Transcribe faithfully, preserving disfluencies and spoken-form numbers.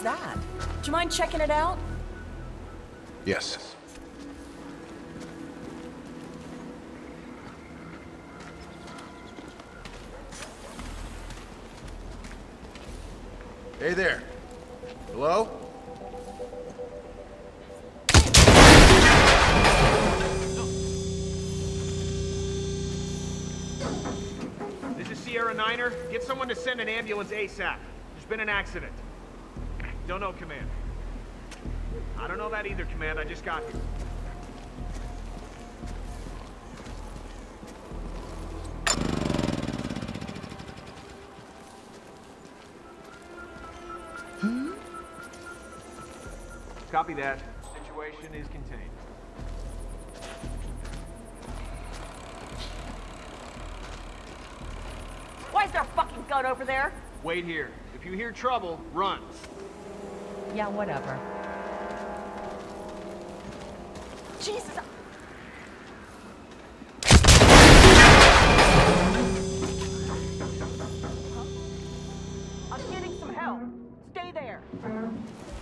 is that? Do you mind checking it out? Yes. Hey there. Hello? This is Sierra Niner. Get someone to send an ambulance ASAP. There's been an accident. Don't know, Command. I don't know that either, Command. I just got here. Copy that. Situation is contained. Why is there a fucking gun over there? Wait here. If you hear trouble, run. Yeah, whatever. Jesus. Huh? I'm getting some help. Stay there.